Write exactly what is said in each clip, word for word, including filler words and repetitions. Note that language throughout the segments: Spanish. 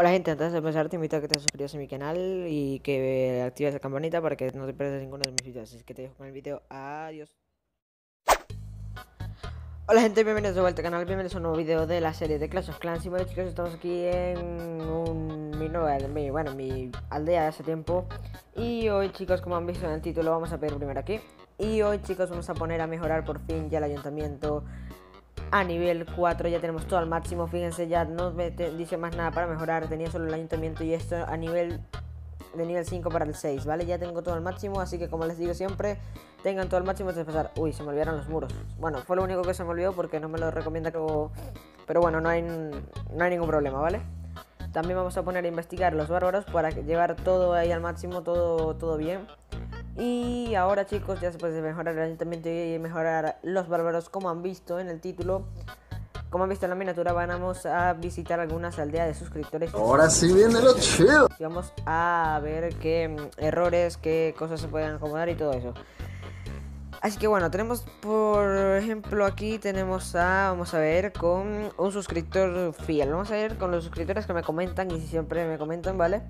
Hola gente, antes de empezar te invito a que te suscribas a mi canal y que actives la campanita para que no te pierdas ninguno de mis videos. Así que te dejo con el video, adiós. Hola gente, bienvenidos de vuelta al canal, bienvenidos a un nuevo video de la serie de Clash of Clans. Y bueno chicos, estamos aquí en un, mi nueva, mi, bueno, mi aldea de hace tiempo. Y hoy chicos, como han visto en el título, vamos a pedir primero aquí. Y hoy chicos, vamos a poner a mejorar por fin ya el ayuntamiento a nivel cuatro, ya tenemos todo al máximo. Fíjense, ya no me dice más nada para mejorar. Tenía solo el ayuntamiento y esto a nivel de nivel cinco para el seis, ¿vale? Ya tengo todo al máximo, así que como les digo siempre, tengan todo al máximo antes de pasar. Uy, se me olvidaron los muros. Bueno, fue lo único que se me olvidó porque no me lo recomienda, pero, pero bueno, no hay, no hay ningún problema, ¿vale? También vamos a poner a investigar los bárbaros para llevar todo ahí al máximo, todo, todo bien. Y ahora chicos, ya se puede mejorar el ayuntamiento y mejorar los bárbaros. Como han visto en el título, como han visto en la miniatura, vamos a visitar algunas aldeas de suscriptores. Ahora sí viene lo chido. Vamos a ver qué errores, qué cosas se pueden acomodar y todo eso. Así que bueno, tenemos por ejemplo aquí tenemos a, vamos a ver, con un suscriptor fiel. Vamos a ver con los suscriptores que me comentan y siempre me comentan, ¿vale?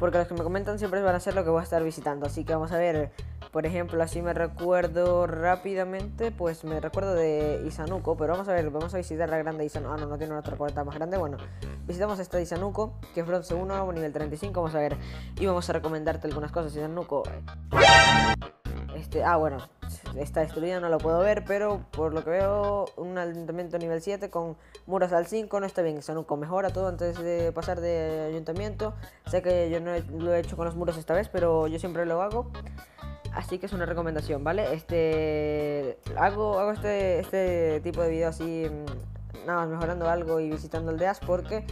Porque los que me comentan siempre van a ser lo que voy a estar visitando. Así que vamos a ver, por ejemplo, así me recuerdo rápidamente. Pues me recuerdo de Isanuko, pero vamos a ver, vamos a visitar la grande Isanuko. Ah, no, no tiene otra puerta más grande. Bueno, visitamos esta Isanuko, que es bronce uno, nivel treinta y cinco, vamos a ver. Y vamos a recomendarte algunas cosas, Isanuko. Este, ah, bueno, está destruida, no lo puedo ver, pero por lo que veo, un ayuntamiento nivel siete con muros al cinco, no está bien. Isanuko, mejora todo antes de pasar de ayuntamiento. Sé que yo no he, lo he hecho con los muros esta vez, pero yo siempre lo hago. Así que es una recomendación, ¿vale? Este, hago, hago este, este tipo de video así, nada más mejorando algo y visitando aldeas porque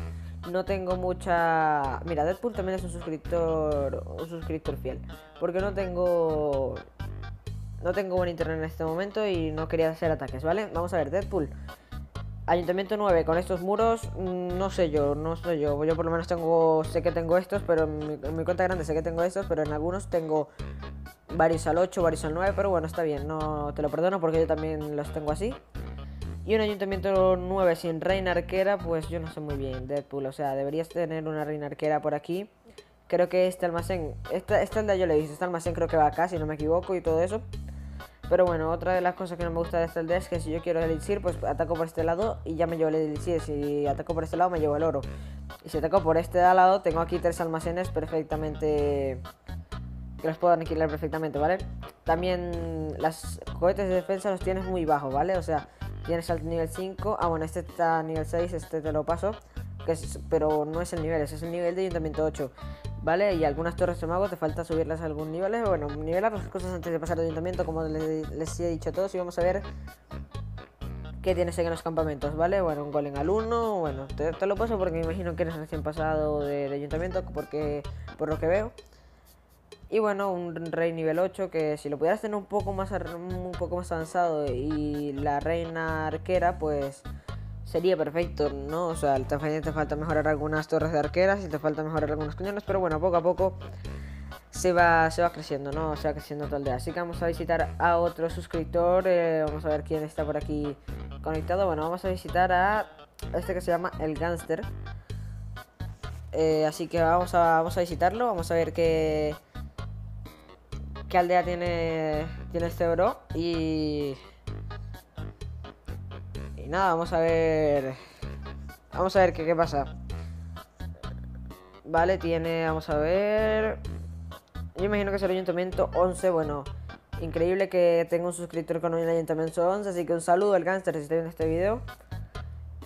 no tengo mucha... Mira, Deadpool también es un suscriptor, un suscriptor fiel, porque no tengo... No tengo buen internet en este momento y no quería hacer ataques, ¿vale? Vamos a ver, Deadpool. Ayuntamiento nueve, con estos muros, no sé yo, no sé yo. Yo por lo menos tengo, sé que tengo estos, pero en mi, en mi cuenta grande sé que tengo estos, pero en algunos tengo varios al ocho, varios al nueve, pero bueno, está bien, no te lo perdono porque yo también los tengo así. Y un ayuntamiento nueve sin reina arquera, pues yo no sé muy bien, Deadpool, o sea, deberías tener una reina arquera por aquí. Creo que este almacén, esta, esta aldea yo le hice, este almacén creo que va acá, si no me equivoco y todo eso. Pero bueno, otra de las cosas que no me gusta de esta aldea es que si yo quiero el elixir, pues ataco por este lado y ya me llevo el elixir. Si ataco por este lado, me llevo el oro. Y si ataco por este lado, tengo aquí tres almacenes perfectamente... que los puedo aniquilar perfectamente, ¿vale? También las cohetes de defensa los tienes muy bajos, ¿vale? O sea, tienes al nivel cinco. Ah, bueno, este está a nivel seis, este te lo paso. Que es, pero no es el nivel, ese es el nivel de ayuntamiento ocho, ¿vale? Y algunas torres de mago te falta subirlas a algún nivel. Bueno, nivelar las cosas antes de pasar de ayuntamiento, como les, les he dicho a todos. Y vamos a ver qué tienes ahí en los campamentos, ¿vale? Bueno, un golem al uno, bueno, te, te lo paso porque me imagino que eres recién pasado de, de ayuntamiento, porque por lo que veo. Y bueno, un rey nivel ocho, que si lo pudieras tener un poco más, un poco más avanzado, y la reina arquera, pues... sería perfecto, ¿no? O sea, te falta mejorar algunas torres de arqueras y te falta mejorar algunos cañones, pero bueno, poco a poco se va, se va creciendo, ¿no? Se va creciendo toda la aldea. Así que vamos a visitar a otro suscriptor, eh, vamos a ver quién está por aquí conectado. Bueno, vamos a visitar a este que se llama el Gánster. Eh, así que vamos a, vamos a visitarlo, vamos a ver qué, qué aldea tiene, tiene este bro y... Y nada, vamos a ver. Vamos a ver qué, qué pasa. Vale, tiene. Vamos a ver. Yo imagino que es el ayuntamiento once. Bueno, increíble que tenga un suscriptor con el ayuntamiento once. Así que un saludo al Gánster si está viendo este video.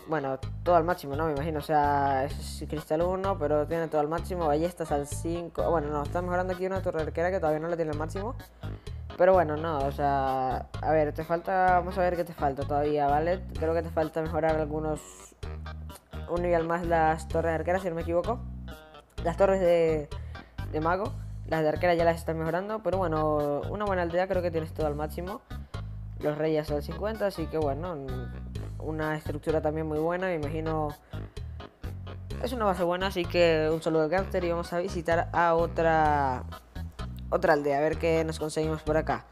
Bueno, todo al máximo, ¿no? Me imagino. O sea, es cristal uno, pero tiene todo al máximo. Ballestas al cinco. Bueno, no, está mejorando aquí una torre arquera que todavía no la tiene al máximo. Pero bueno, no, o sea, a ver, te falta, vamos a ver qué te falta todavía, ¿vale? Creo que te falta mejorar algunos, un nivel más las torres de arquera, si no me equivoco. Las torres de, de mago, las de arquera ya las están mejorando, pero bueno, una buena aldea, creo que tienes todo al máximo. Los reyes al cincuenta, así que bueno, una estructura también muy buena, me imagino... Es una base buena, así que un saludo al Gánster y vamos a visitar a otra... otra aldea, a ver qué nos conseguimos por acá.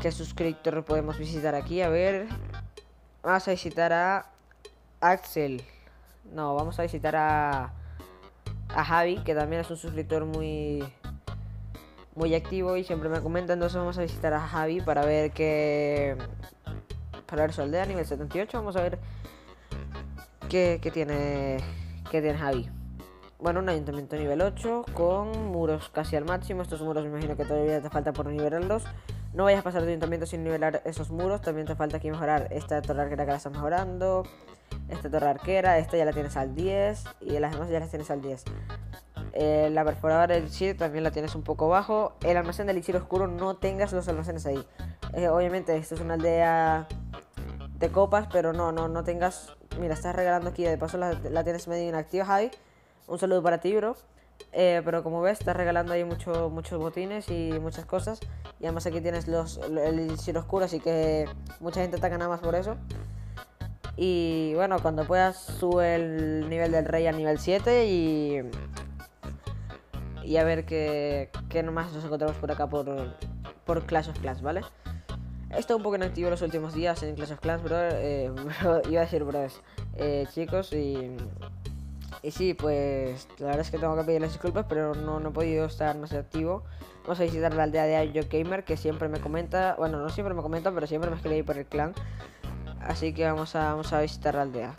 ¿Qué suscriptor podemos visitar aquí? A ver. Vamos a visitar a Axel. No, vamos a visitar a, a Javi, que también es un suscriptor muy, muy activo y siempre me comenta. Entonces vamos a visitar a Javi para ver qué... Para ver su aldea, nivel setenta y ocho. Vamos a ver qué, qué tiene qué tiene Javi. Bueno, un ayuntamiento nivel ocho con muros casi al máximo. Estos muros me imagino que todavía te falta por nivelarlos. No vayas a pasar de ayuntamiento sin nivelar esos muros. También te falta aquí mejorar esta torre arquera que la estás mejorando. Esta torre arquera, esta ya la tienes al diez. Y las demás ya las tienes al diez. Eh, la perforadora del elixir también la tienes un poco bajo. El almacén del elixir oscuro, no tengas los almacenes ahí. Eh, obviamente esto es una aldea de copas, pero no, no, no tengas... Mira, estás regalando aquí, de paso la, la tienes medio inactiva, Javi. Un saludo para ti, bro. Eh, pero como ves, estás regalando ahí mucho, muchos botines y muchas cosas. Y además aquí tienes los, el elixir oscuro, así que mucha gente ataca nada más por eso. Y bueno, cuando puedas sube el nivel del rey al nivel siete y... Y a ver qué, qué nomás nos encontramos por acá por, por Clash of Clans, ¿vale? He estado un poco inactivo los últimos días en Clash of Clans, bro. Eh, bro iba a decir, bro, eh, chicos, y... Y sí, pues la verdad es que tengo que pedir las disculpas, pero no, no he podido estar más activo. Vamos a visitar la aldea de Ayo Gamer, que siempre me comenta... Bueno, no siempre me comenta, pero siempre me escribe por el clan. Así que vamos a, vamos a visitar la aldea.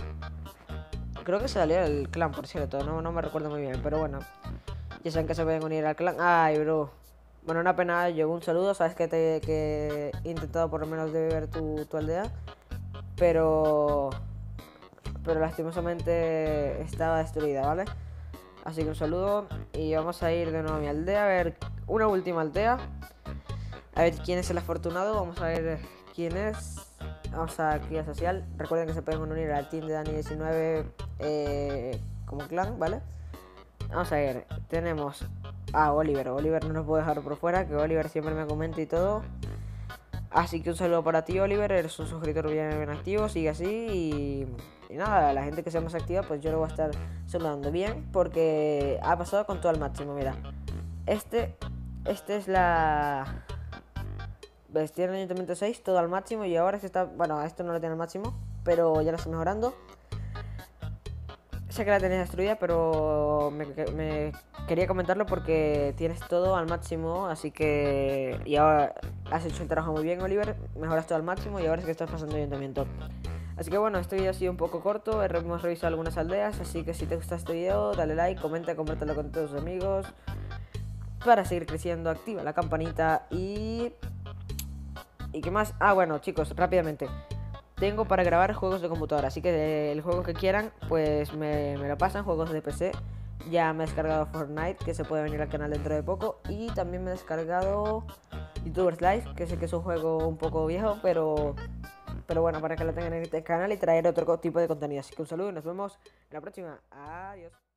Creo que se salió el clan, por cierto. No, no me recuerdo muy bien, pero bueno... Ya saben que se pueden unir al clan. Ay, bro. Bueno, una pena, yo un saludo. Sabes que, te, que he intentado por lo menos de ver tu, tu aldea. Pero... Pero lastimosamente estaba destruida, ¿vale? Así que un saludo. Y vamos a ir de nuevo a mi aldea. A ver, una última aldea. A ver quién es el afortunado. Vamos a ver quién es. Vamos a guía social. Recuerden que se pueden unir al team de Dani diecinueve eh, como clan, ¿vale? Vamos a ver, tenemos a Oliver. Oliver no nos puede dejar por fuera, que Oliver siempre me comenta y todo. Así que un saludo para ti, Oliver. Eres un suscriptor bien, bien activo, sigue así. Y, y nada, la gente que sea más activa, pues yo lo voy a estar saludando bien, porque ha pasado con todo al máximo. Mira, este, este es la... ¿Ves? Tiene el ayuntamiento seis, todo al máximo. Y ahora se está... Bueno, esto no lo tiene al máximo, pero ya lo estoy mejorando. Sé que la tenéis destruida, pero me, me quería comentarlo porque tienes todo al máximo, así que... Y ahora has hecho el trabajo muy bien, Oliver, mejoras todo al máximo y ahora es que estás pasando ayuntamiento. Así que bueno, este video ha sido un poco corto, hemos revisado algunas aldeas, así que si te gusta este video, dale like, comenta, compártelo con todos tus amigos. Para seguir creciendo, activa la campanita y... ¿Y qué más? Ah, bueno, chicos, rápidamente. Tengo para grabar juegos de computadora, así que el juego que quieran, pues me, me lo pasan, juegos de P C. Ya me he descargado Fortnite, que se puede venir al canal dentro de poco. Y también me he descargado YouTubers Live, que sé que es un juego un poco viejo, pero, pero bueno, para que lo tengan en este canal y traer otro tipo de contenido. Así que un saludo y nos vemos en la próxima. Adiós.